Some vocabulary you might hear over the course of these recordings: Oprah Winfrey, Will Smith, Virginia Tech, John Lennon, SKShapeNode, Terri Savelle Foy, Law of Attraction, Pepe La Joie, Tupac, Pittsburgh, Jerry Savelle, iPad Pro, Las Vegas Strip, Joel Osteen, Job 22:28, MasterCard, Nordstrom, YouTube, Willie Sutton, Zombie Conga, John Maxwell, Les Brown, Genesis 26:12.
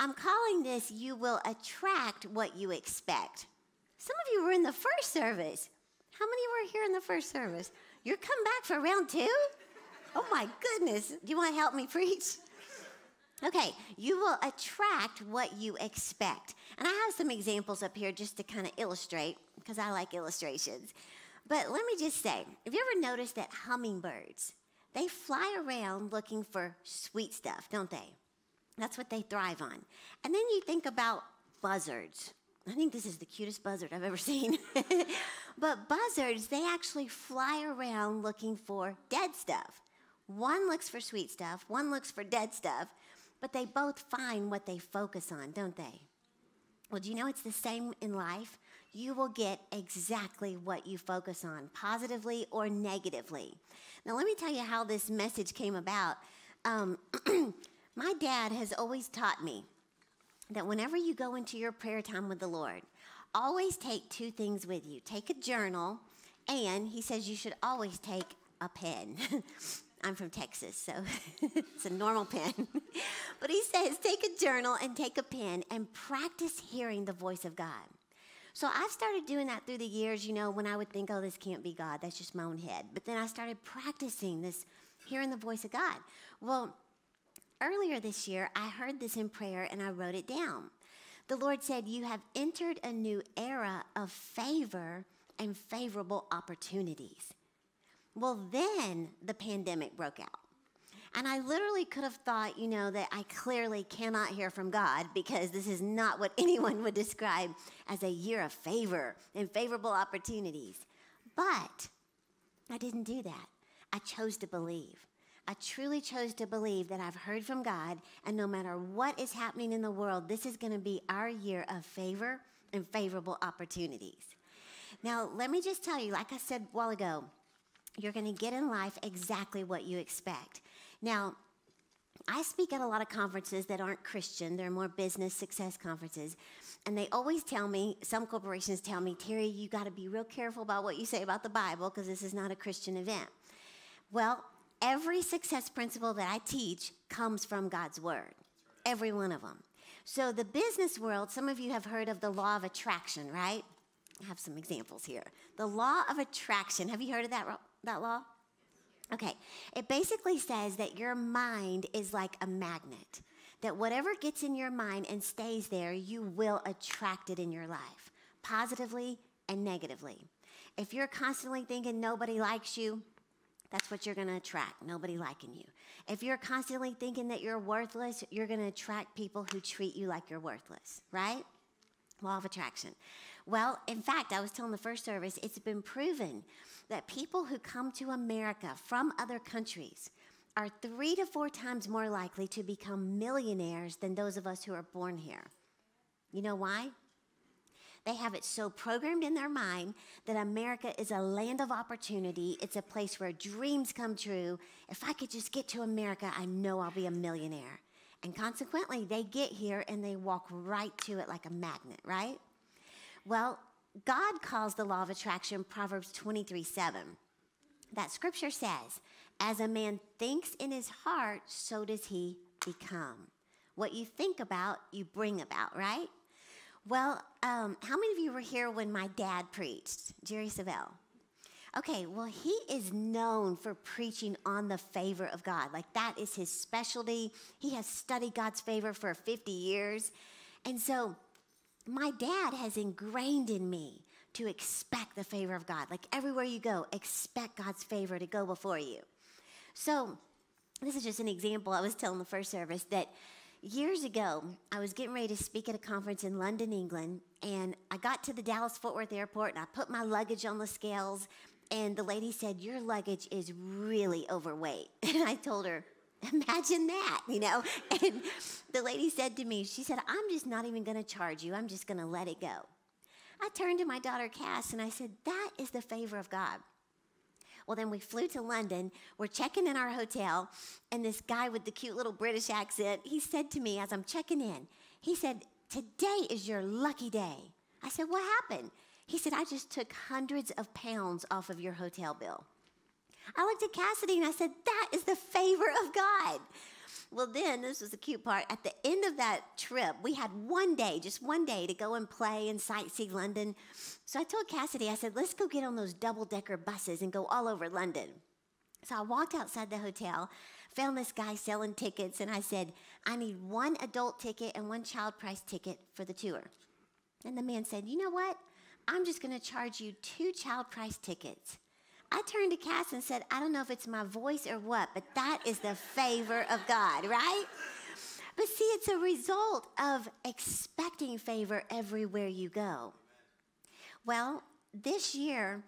I'm calling this, you will attract what you expect. Some of you were in the first service. How many were here in the first service? You're coming back for round two? Oh my goodness, do you want to help me preach? Okay, you will attract what you expect. And I have some examples up here just to kind of illustrate, because I like illustrations. But let me just say, have you ever noticed that hummingbirds, they fly around looking for sweet stuff, don't they? That's what they thrive on. And then you think about buzzards. I think this is the cutest buzzard I've ever seen. But buzzards, they actually fly around looking for dead stuff. One looks for sweet stuff, one looks for dead stuff, but they both find what they focus on, don't they? Well, do you know it's the same in life? You will get exactly what you focus on, positively or negatively. Now, let me tell you how this message came about. My dad has always taught me that whenever you go into your prayer time with the Lord, always take two things with you. Take a journal, and he says you should always take a pen. I'm from Texas, so it's a normal pen. But he says take a journal and take a pen and practice hearing the voice of God. So I've started doing that through the years, you know, when I would think, oh, this can't be God, that's just my own head. But then I started practicing this, hearing the voice of God. Well, earlier this year, I heard this in prayer and I wrote it down. The Lord said, you have entered a new era of favor and favorable opportunities. Well, then the pandemic broke out. And I literally could have thought, you know, that I clearly cannot hear from God because this is not what anyone would describe as a year of favor and favorable opportunities. But I didn't do that. I chose to believe. I truly chose to believe that I've heard from God, and no matter what is happening in the world, this is going to be our year of favor and favorable opportunities. Now, let me just tell you, like I said a while ago, you're going to get in life exactly what you expect. Now, I speak at a lot of conferences that aren't Christian. They're more business success conferences. And they always tell me, some corporations tell me, Terry, you got to be real careful about what you say about the Bible because this is not a Christian event. Well, every success principle that I teach comes from God's Word, every one of them. So the business world, some of you have heard of the law of attraction, right? I have some examples here. The law of attraction. Have you heard of that law? Okay. It basically says that your mind is like a magnet, that whatever gets in your mind and stays there, you will attract it in your life, positively and negatively. If you're constantly thinking nobody likes you, that's what you're going to attract, nobody liking you. If you're constantly thinking that you're worthless, you're going to attract people who treat you like you're worthless, right? Law of attraction. Well, in fact, I was telling the first service, it's been proven that people who come to America from other countries are 3 to 4 times more likely to become millionaires than those of us who are born here. You know why? They have it so programmed in their mind that America is a land of opportunity. It's a place where dreams come true. If I could just get to America, I know I'll be a millionaire. And consequently, they get here and they walk right to it like a magnet, right? Well, God calls the law of attraction Proverbs 23:7. That scripture says, as a man thinks in his heart, so does he become. What you think about, you bring about, right? Well, how many of you were here when my dad preached, Jerry Savelle? Okay, well, he is known for preaching on the favor of God. Like, that is his specialty. He has studied God's favor for 50 years. And so my dad has ingrained in me to expect the favor of God. Like, everywhere you go, expect God's favor to go before you. So this is just an example I was telling the first service that years ago, I was getting ready to speak at a conference in London, England, and I got to the Dallas-Fort Worth airport, and I put my luggage on the scales, and the lady said, your luggage is really overweight. And I told her, imagine that, you know. And the lady said to me, she said, I'm just not even going to charge you. I'm just going to let it go. I turned to my daughter, Cass, and I said, that is the favor of God. Well, then we flew to London, we're checking in our hotel, and this guy with the cute little British accent, he said to me as I'm checking in, he said, today is your lucky day. I said, what happened? He said, I just took hundreds of pounds off of your hotel bill. I looked at Cassidy and I said, that is the favor of God. Well, then, this was the cute part, at the end of that trip, we had one day, just one day, to go and play and sightsee London. So I told Cassidy, I said, let's go get on those double-decker buses and go all over London. So I walked outside the hotel, found this guy selling tickets, and I said, I need one adult ticket and one child price ticket for the tour. And the man said, you know what? I'm just going to charge you 2 child price tickets. I turned to Cass and said, I don't know if it's my voice or what, but that is the favor of God, right? But see, it's a result of expecting favor everywhere you go. Well, this year,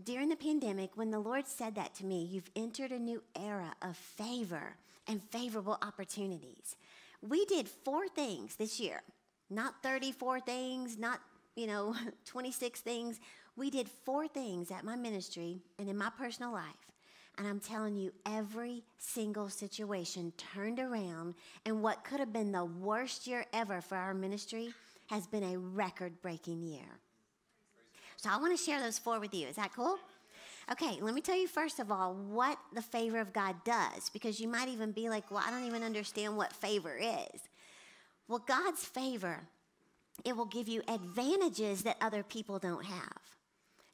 during the pandemic, when the Lord said that to me, you've entered a new era of favor and favorable opportunities. We did 4 things this year, not 34 things, not 26 things. We did 4 things at my ministry and in my personal life. And I'm telling you, every single situation turned around, and what could have been the worst year ever for our ministry has been a record-breaking year. So I want to share those 4 with you. Is that cool? Okay, let me tell you first of all what the favor of God does, because you might even be like, well, I don't even understand what favor is. Well, God's favor, it will give you advantages that other people don't have.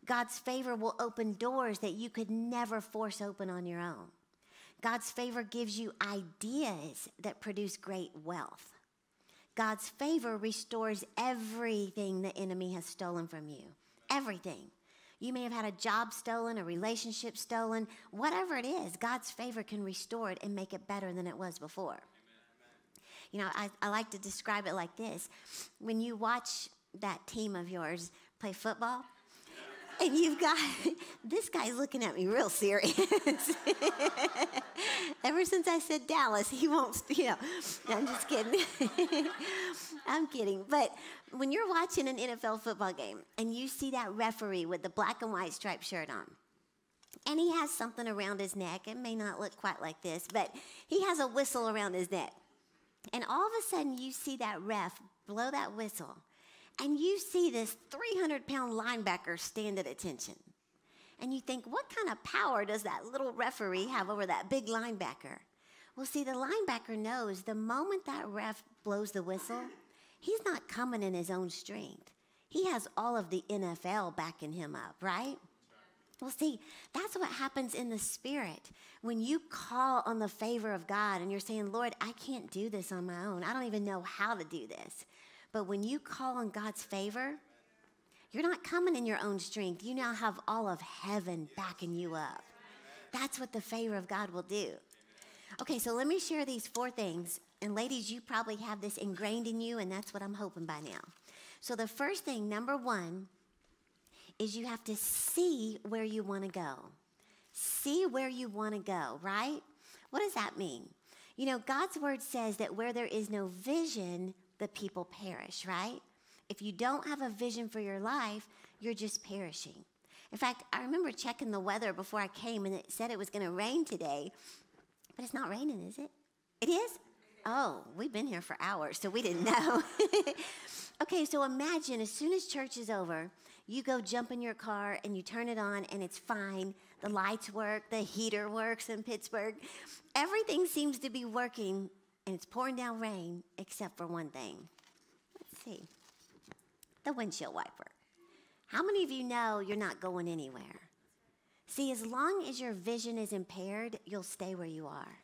God's favor will open doors that you could never force open on your own. God's favor gives you ideas that produce great wealth. God's favor restores everything the enemy has stolen from you. Everything. You may have had a job stolen, a relationship stolen, whatever it is, God's favor can restore it and make it better than it was before. You know, I like to describe it like this. When you watch that team of yours play football, and you've got, this guy's looking at me real serious. Ever since I said Dallas, he won't, I'm just kidding. I'm kidding. But when you're watching an NFL football game, and you see that referee with the black and white striped shirt on, and he has something around his neck, it may not look quite like this, but he has a whistle around his neck. And all of a sudden, you see that ref blow that whistle, and you see this 300-pound linebacker stand at attention. And you think, what kind of power does that little referee have over that big linebacker? Well, see, the linebacker knows the moment that ref blows the whistle, he's not coming in his own strength. He has all of the NFL backing him up, right? Well, see, that's what happens in the spirit. When you call on the favor of God and you're saying, Lord, I can't do this on my own. I don't even know how to do this. But when you call on God's favor, you're not coming in your own strength. You now have all of heaven backing you up. That's what the favor of God will do. Okay, so let me share these 4 things. And ladies, you probably have this ingrained in you, and that's what I'm hoping by now. So the first thing, number 1, is you have to see where you want to go. See where you want to go, right? What does that mean? You know, God's word says that where there is no vision, the people perish, right? If you don't have a vision for your life, you're just perishing. In fact, I remember checking the weather before I came, and it said it was going to rain today, but it's not raining, is it? It is? Oh, we've been here for hours, so we didn't know. Okay, so imagine as soon as church is over, you go jump in your car and you turn it on and it's fine. The lights work, the heater works in Pittsburgh. Everything seems to be working and it's pouring down rain except for one thing. Let's see, the windshield wiper. How many of you know you're not going anywhere? See, as long as your vision is impaired, you'll stay where you are.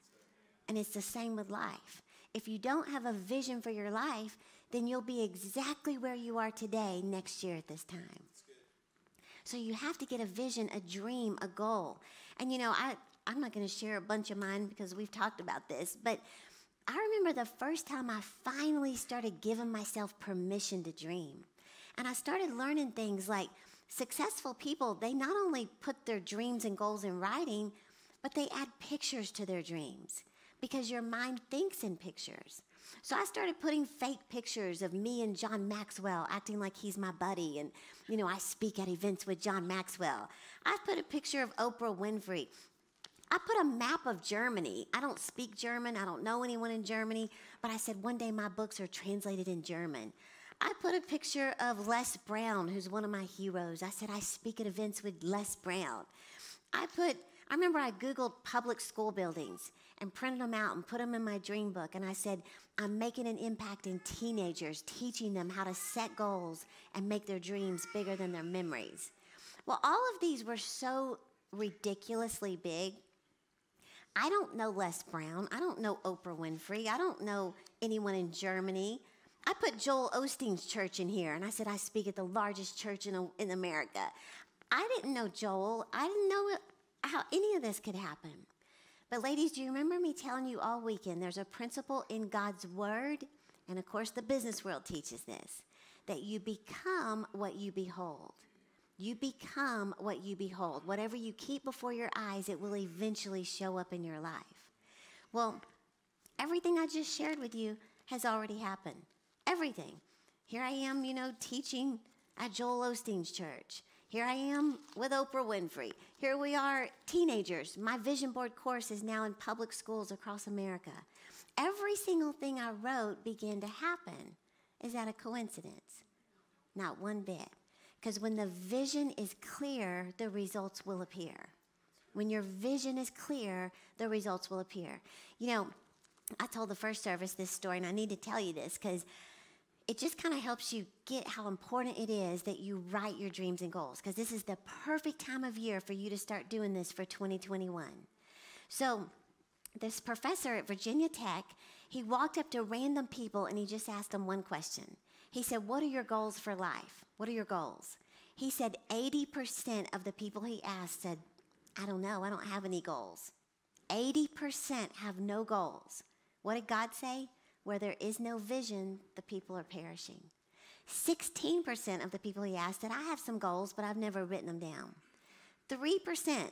And it's the same with life. If you don't have a vision for your life, then you'll be exactly where you are today next year at this time. So you have to get a vision, a dream, a goal. And you know, I'm not going to share a bunch of mine because we've talked about this, but I remember the first time I finally started giving myself permission to dream. And I started learning things like successful people, they not only put their dreams and goals in writing, but they add pictures to their dreams. Because your mind thinks in pictures. So I started putting fake pictures of me and John Maxwell acting like he's my buddy. And, you know, I speak at events with John Maxwell. I put a picture of Oprah Winfrey. I put a map of Germany. I don't speak German. I don't know anyone in Germany. But I said, one day my books are translated in German. I put a picture of Les Brown, who's one of my heroes. I said, I speak at events with Les Brown. I remember I Googled public school buildings, and printed them out and put them in my dream book. And I said, I'm making an impact in teenagers, teaching them how to set goals and make their dreams bigger than their memories. Well, all of these were so ridiculously big. I don't know Les Brown. I don't know Oprah Winfrey. I don't know anyone in Germany. I put Joel Osteen's church in here, and I said, I speak at the largest church in America. I didn't know Joel. I didn't know how any of this could happen. But ladies, do you remember me telling you all weekend, there's a principle in God's word, and of course the business world teaches this, that you become what you behold. You become what you behold. Whatever you keep before your eyes, it will eventually show up in your life. Well, everything I just shared with you has already happened. Everything. Here I am, you know, teaching at Joel Osteen's church. Here I am with Oprah Winfrey. Here we are, teenagers. My vision board course is now in public schools across America. Every single thing I wrote began to happen. Is that a coincidence? Not one bit. Because when the vision is clear, the results will appear. When your vision is clear, the results will appear. You know, I told the first service this story, and I need to tell you this because it just kind of helps you get how important it is that you write your dreams and goals, because this is the perfect time of year for you to start doing this for 2021. So this professor at Virginia Tech, he walked up to random people and he just asked them one question. He said, what are your goals for life? What are your goals? He said 80% of the people he asked said, I don't know, I don't have any goals. 80% have no goals. What did God say? Where there is no vision, the people are perishing. 16% of the people he asked said, I have some goals, but I've never written them down. 3%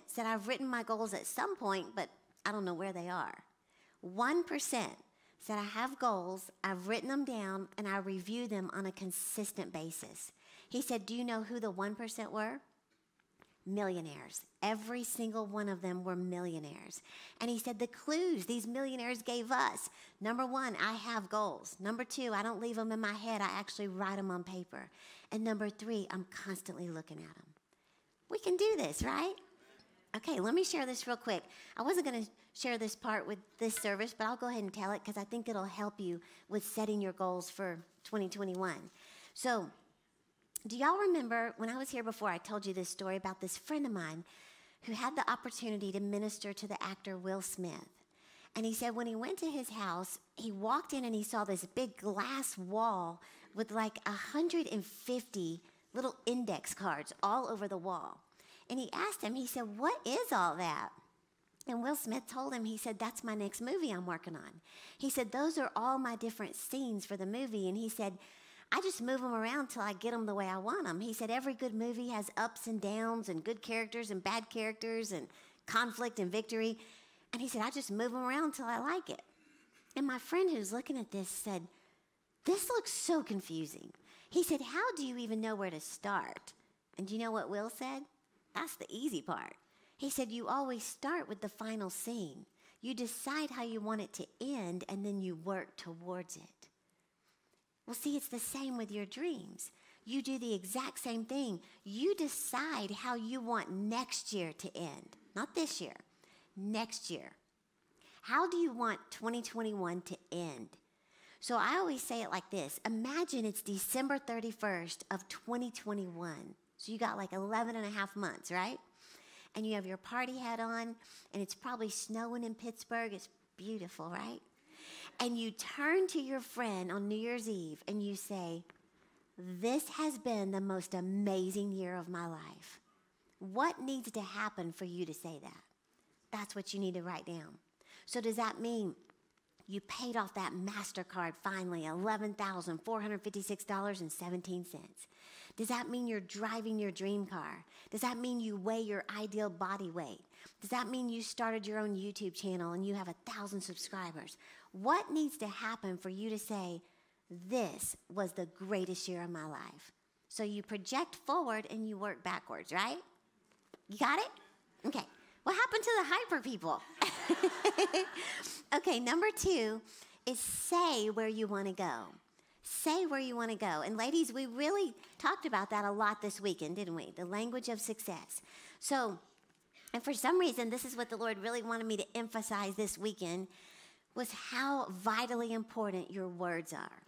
said, I've written my goals at some point, but I don't know where they are. 1% said, I have goals, I've written them down, and I review them on a consistent basis. He said, do you know who the 1% were? Millionaires. Every single one of them were millionaires. And he said the clues these millionaires gave us, number one, I have goals. Number two, I don't leave them in my head. I actually write them on paper. And number three, I'm constantly looking at them. We can do this, right? Okay, let me share this real quick. I wasn't going to share this part with this service, but I'll go ahead and tell it because I think it'll help you with setting your goals for 2021. So, do y'all remember when I was here before, I told you this story about this friend of mine who had the opportunity to minister to the actor Will Smith. And he said when he went to his house, he walked in and he saw this big glass wall with like 150 little index cards all over the wall. And he asked him, he said, what is all that? And Will Smith told him, he said, that's my next movie I'm working on. He said, those are all my different scenes for the movie. And he said, I just move them around till I get them the way I want them. He said every good movie has ups and downs and good characters and bad characters and conflict and victory. And he said, I just move them around till I like it. And my friend who's looking at this said, this looks so confusing. He said, how do you even know where to start? And do you know what Will said? That's the easy part. He said, you always start with the final scene. You decide how you want it to end, and then you work towards it. Well, see, it's the same with your dreams. You do the exact same thing. You decide how you want next year to end. Not this year. Next year. How do you want 2021 to end? So I always say it like this. Imagine it's December 31st of 2021. So you got like 11 and a half months, right? And you have your party hat on, and it's probably snowing in Pittsburgh. It's beautiful, right? And you turn to your friend on New Year's Eve and you say, this has been the most amazing year of my life. What needs to happen for you to say that? That's what you need to write down. So does that mean you paid off that MasterCard finally, $11,456.17? Does that mean you're driving your dream car? Does that mean you weigh your ideal body weight? Does that mean you started your own YouTube channel and you have 1,000 subscribers? What needs to happen for you to say, this was the greatest year of my life? So you project forward and you work backwards, right? You got it? Okay. What happened to the hyper people? Okay, number two is say where you want to go. Say where you want to go. And ladies, we really talked about that a lot this weekend, didn't we? The language of success. So And for some reason, this is what the Lord really wanted me to emphasize this weekend, was how vitally important your words are.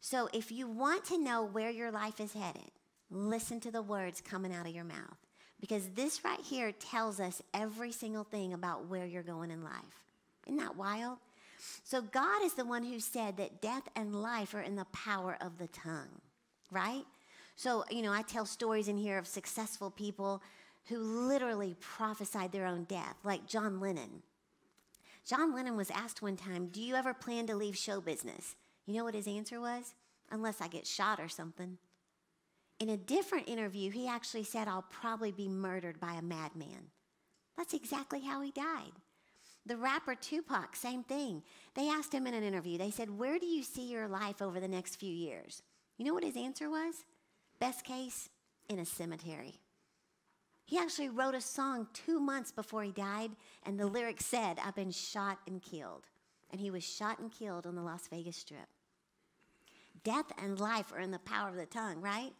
So if you want to know where your life is headed, listen to the words coming out of your mouth. Because this right here tells us every single thing about where you're going in life. Isn't that wild? So God is the one who said that death and life are in the power of the tongue, right? So, you know, I tell stories in here of successful people who literally prophesied their own death, like John Lennon. John Lennon was asked one time, do you ever plan to leave show business? You know what his answer was? Unless I get shot or something. In a different interview, he actually said, I'll probably be murdered by a madman. That's exactly how he died. The rapper Tupac, same thing. They asked him in an interview, they said, where do you see your life over the next few years? You know what his answer was? Best case, in a cemetery. He actually wrote a song 2 months before he died, and the lyrics said, I've been shot and killed. And he was shot and killed on the Las Vegas Strip. Death and life are in the power of the tongue, right?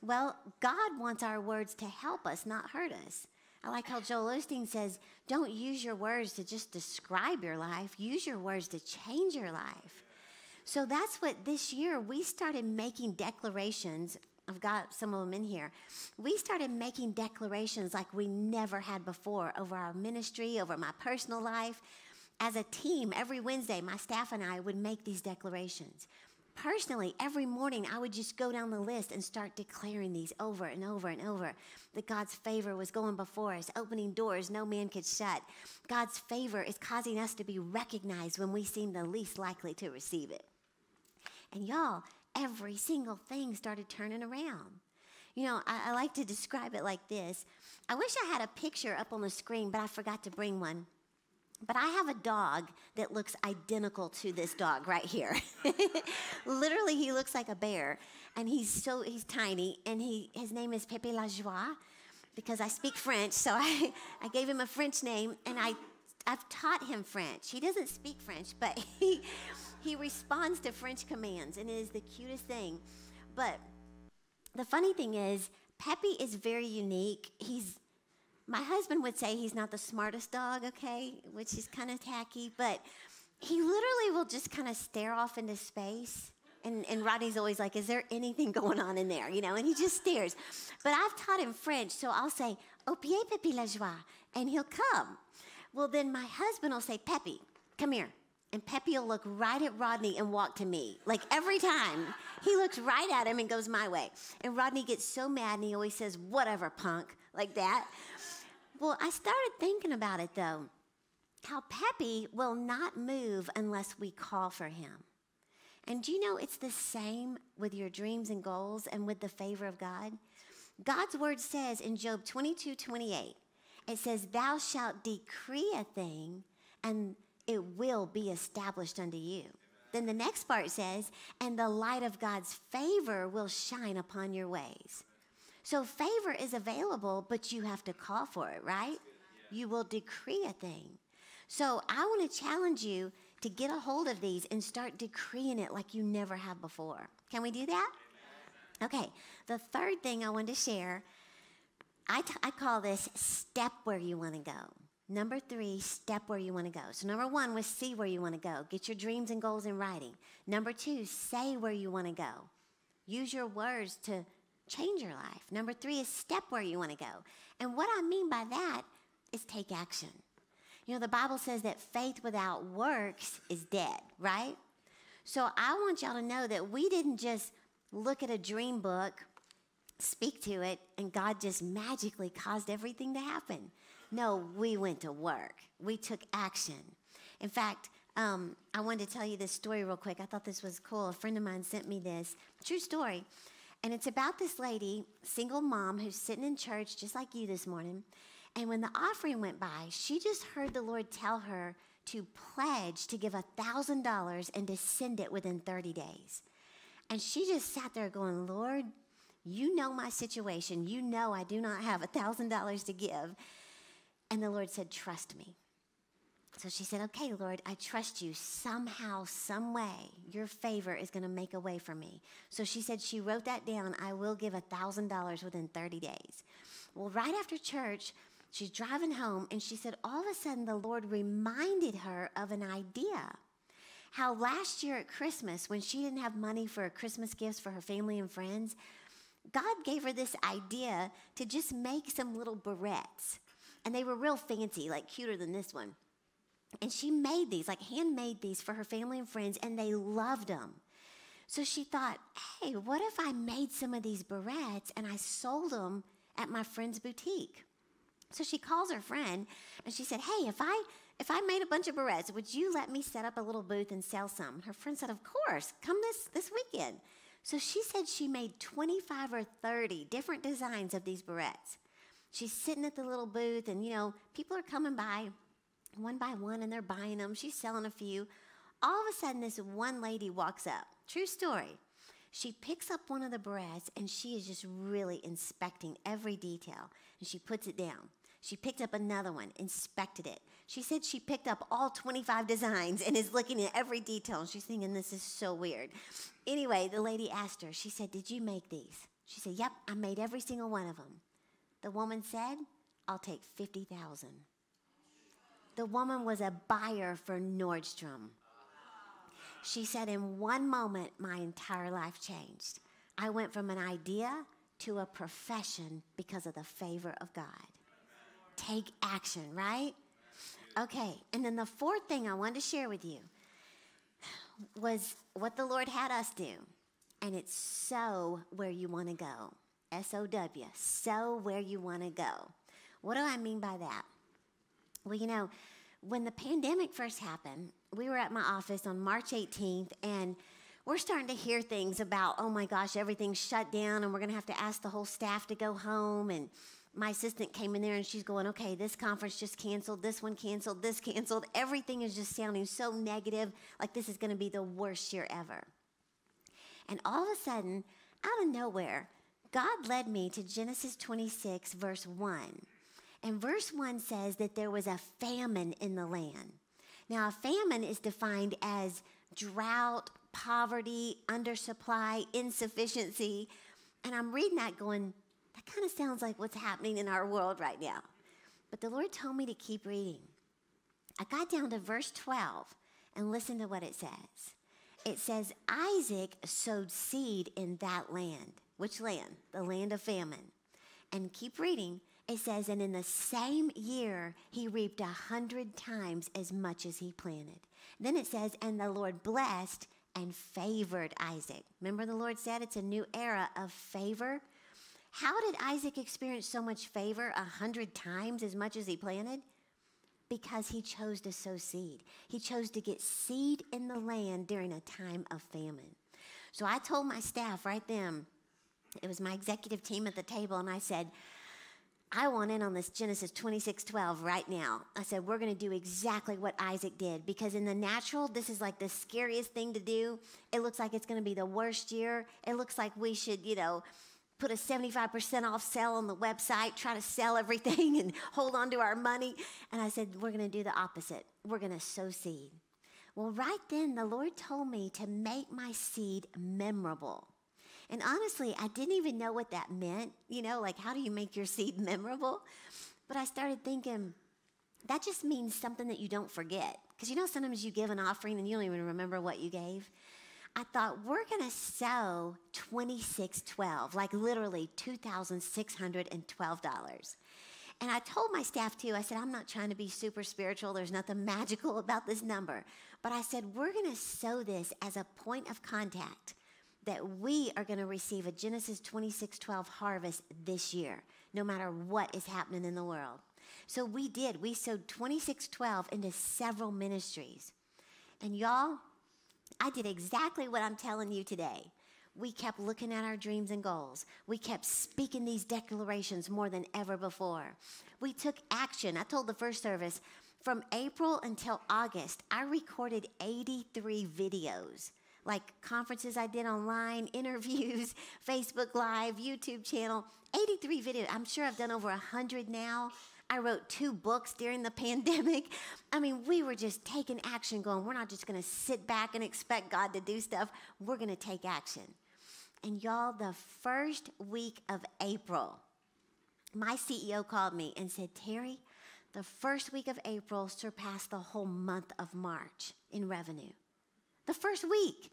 Well, God wants our words to help us, not hurt us. I like how Joel Osteen says, don't use your words to just describe your life. Use your words to change your life. So that's what this year we started making declarations. I've got some of them in here. We started making declarations like we never had before over our ministry, over my personal life. As a team, every Wednesday, my staff and I would make these declarations. Personally, every morning, I would just go down the list and start declaring these over and over and over. That God's favor was going before us, opening doors no man could shut. God's favor is causing us to be recognized when we seem the least likely to receive it. And y'all, every single thing started turning around. You know, I like to describe it like this. I wish I had a picture up on the screen, but I forgot to bring one. But I have a dog that looks identical to this dog right here. Literally, he looks like a bear, and he's tiny, and his name is Pepe La Joie, because I speak French, so I gave him a French name, and I've taught him French. He doesn't speak French, but he responds to French commands, and it is the cutest thing. But the funny thing is, Pepe is very unique. My husband would say he's not the smartest dog, okay, which is kind of tacky, but he literally will just kind of stare off into space. And Rodney's always like, is there anything going on in there, you know, and he just stares. But I've taught him French, so I'll say, au pied, Pepe la joie, and he'll come. Well, then my husband will say, Pepe, come here. And Pepe will look right at Rodney and walk to me. Like every time, he looks right at him and goes my way. And Rodney gets so mad, and he always says, whatever, punk, like that. Well, I started thinking about it, though, how Pepe will not move unless we call for him. And do you know it's the same with your dreams and goals and with the favor of God? God's word says in Job 22:28, it says, thou shalt decree a thing, and it will be established unto you. Amen. Then the next part says, and the light of God's favor will shine upon your ways. So favor is available, but you have to call for it, right? Yeah. You will decree a thing. So I want to challenge you to get a hold of these and start decreeing it like you never have before. Can we do that? Okay, the third thing I wanted to share, I call this step where you want to go. Number three, step where you want to go. So number one was see where you want to go. Get your dreams and goals in writing. Number two, say where you want to go. Use your words to change your life. Number three is step where you want to go. And what I mean by that is take action. You know, the Bible says that faith without works is dead, right? So I want y'all to know that we didn't just look at a dream book, speak to it, and God just magically caused everything to happen. No, we went to work. We took action. In fact, I wanted to tell you this story real quick. I thought this was cool. A friend of mine sent me this. True story. And it's about this lady, single mom, who's sitting in church just like you this morning. And when the offering went by, she just heard the Lord tell her to pledge to give $1,000 and to send it within 30 days. And she just sat there going, Lord, you know my situation. You know I do not have $1,000 to give. And the Lord said, trust me. So she said, okay, Lord, I trust you. Somehow, some way, your favor is going to make a way for me. So she said she wrote that down. I will give $1,000 within 30 days. Well, right after church, She's driving home, and she said all of a sudden the Lord reminded her of an idea. How last year at Christmas, when she didn't have money for Christmas gifts for her family and friends, God gave her this idea to just make some little barrettes. And they were real fancy, like cuter than this one. And she made these, like handmade these for her family and friends, and they loved them. So she thought, hey, what if I made some of these barrettes and I sold them at my friend's boutique? So she calls her friend and she said, hey, if I made a bunch of barrettes, would you let me set up a little booth and sell some? Her friend said, of course, come this weekend. So she said she made 25 or 30 different designs of these barrettes. She's sitting at the little booth and, you know, people are coming by one and they're buying them. She's selling a few. All of a sudden, this one lady walks up. True story. She picks up one of the barrettes, and she is just really inspecting every detail, and she puts it down. She picked up another one, inspected it. She said she picked up all 25 designs and is looking at every detail, and she's thinking, this is so weird. Anyway, the lady asked her. She said, did you make these? She said, yep, I made every single one of them. The woman said, I'll take $50,000. The woman was a buyer for Nordstrom. She said, in one moment, my entire life changed. I went from an idea to a profession because of the favor of God. Take action, right? Okay, and then the fourth thing I wanted to share with you was what the Lord had us do, and it's sow where you want to go. S-O-W, sow where you want to go. What do I mean by that? Well, you know, when the pandemic first happened, we were at my office on March 18th, and we're starting to hear things about, oh my gosh, everything's shut down, and we're going to have to ask the whole staff to go home. And my assistant came in there, and she's going, okay, this conference just canceled, this one canceled, this canceled. Everything is just sounding so negative, like this is going to be the worst year ever. And all of a sudden, out of nowhere, God led me to Genesis 26, verse 1. And verse 1 says that there was a famine in the land. Now, a famine is defined as drought, poverty, undersupply, insufficiency. And I'm reading that going, that kind of sounds like what's happening in our world right now. But the Lord told me to keep reading. I got down to verse 12, and listen to what it says. It says, Isaac sowed seed in that land. Which land? The land of famine. And keep reading. It says, and in the same year, he reaped 100 times as much as he planted. Then it says, and the Lord blessed and favored Isaac. Remember the Lord said it's a new era of favor? How did Isaac experience so much favor 100 times as much as he planted? Because he chose to sow seed. He chose to get seed in the land during a time of famine. So I told my staff right then, it was my executive team at the table, and I said, I want in on this Genesis 26:12 right now. I said, we're going to do exactly what Isaac did, because in the natural, this is like the scariest thing to do. It looks like it's going to be the worst year. It looks like we should, you know, put a 75% off sale on the website, try to sell everything and hold on to our money. And I said, we're going to do the opposite. We're going to sow seed. Well, right then, the Lord told me to make my seed memorable. And honestly, I didn't even know what that meant. You know, like, how do you make your seed memorable? But I started thinking, that just means something that you don't forget. Because, you know, sometimes you give an offering and you don't even remember what you gave. I thought, we're going to sow 2612, like literally $2,612. And I told my staff, too, I said, I'm not trying to be super spiritual. There's nothing magical about this number. But I said, we're going to sow this as a point of contact, that we are going to receive a Genesis 26:12 harvest this year, no matter what is happening in the world. So we did. We sowed 26:12 into several ministries. And y'all, I did exactly what I'm telling you today. We kept looking at our dreams and goals. We kept speaking these declarations more than ever before. We took action. I told the first service, from April until August, I recorded 83 videos. Like conferences I did online, interviews, Facebook Live, YouTube channel, 83 videos. I'm sure I've done over 100 now. I wrote 2 books during the pandemic. I mean, we were just taking action going, we're not just going to sit back and expect God to do stuff. We're going to take action. And y'all, the first week of April, my CEO called me and said, Terry, the first week of April surpassed the whole month of March in revenue. The first week.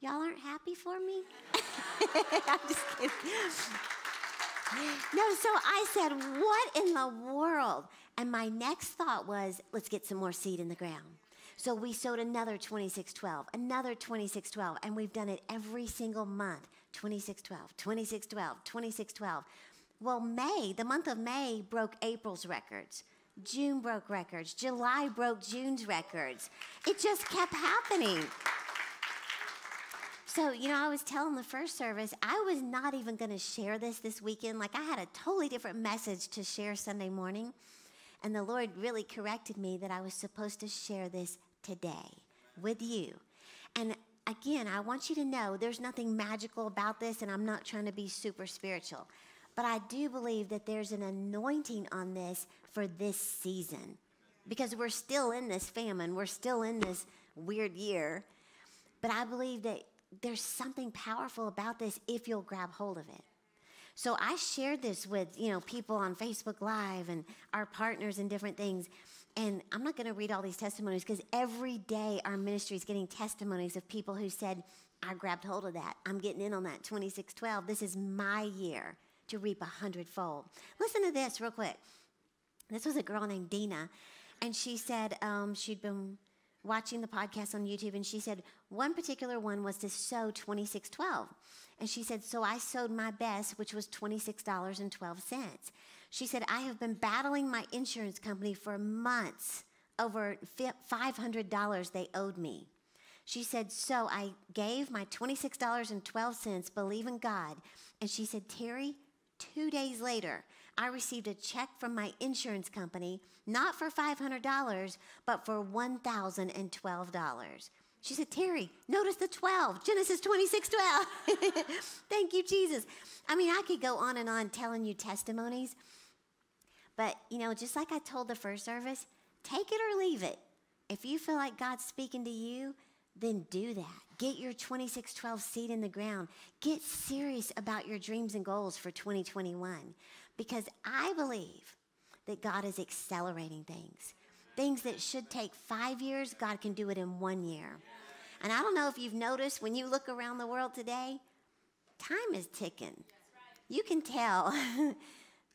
Y'all aren't happy for me? I'm just kidding. No, so I said, what in the world? And my next thought was, let's get some more seed in the ground. So we sowed another 26:12, another 26:12, and we've done it every single month, 26:12, 26:12, 26:12. Well, May, the month of May broke April's records. June broke records. July broke June's records. It just kept happening. So, you know, I was telling the first service, I was not even going to share this weekend. Like, I had a totally different message to share Sunday morning. And the Lord really corrected me that I was supposed to share this today with you. And again, I want you to know there's nothing magical about this, and I'm not trying to be super spiritual. But I do believe that there's an anointing on this for this season, because we're still in this famine. We're still in this weird year. But I believe that there's something powerful about this if you'll grab hold of it. So I shared this with, you know, people on Facebook Live and our partners and different things. And I'm not going to read all these testimonies, because every day our ministry is getting testimonies of people who said, I grabbed hold of that. I'm getting in on that 26:12. This is my year to reap 100-fold. Listen to this real quick. This was a girl named Dina, and she said she'd been watching the podcast on YouTube, and she said one particular one was to sow 26:12. And she said, so I sowed my best, which was $26.12. She said, I have been battling my insurance company for months over $500 they owed me. She said, so I gave my $26.12, believe in God. And she said, Terry, 2 days later, I received a check from my insurance company, not for $500, but for $1,012. She said, Terry, notice the 12, Genesis 26:12. Thank you, Jesus. I mean, I could go on and on telling you testimonies. But, you know, just like I told the first service, take it or leave it. If you feel like God's speaking to you, then do that. Get your 26:12 seed in the ground. Get serious about your dreams and goals for 2021, because I believe that God is accelerating things. Things that should take 5 years, God can do it in 1 year. And I don't know if you've noticed, when you look around the world today, time is ticking. You can tell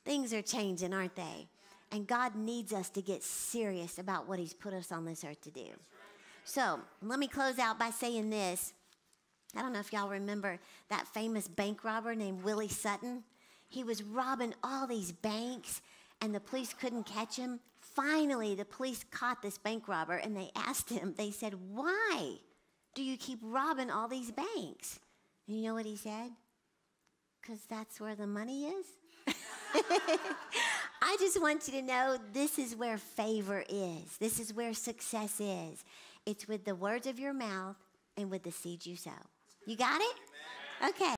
things are changing, aren't they? And God needs us to get serious about what he's put us on this earth to do. So let me close out by saying this. I don't know if y'all remember that famous bank robber named Willie Sutton. He was robbing all these banks, and the police couldn't catch him. Finally, the police caught this bank robber, and they asked him, they said, why do you keep robbing all these banks? And you know what he said? Because that's where the money is. I just want you to know this is where favor is. This is where success is. It's with the words of your mouth and with the seed you sow. You got it? Okay.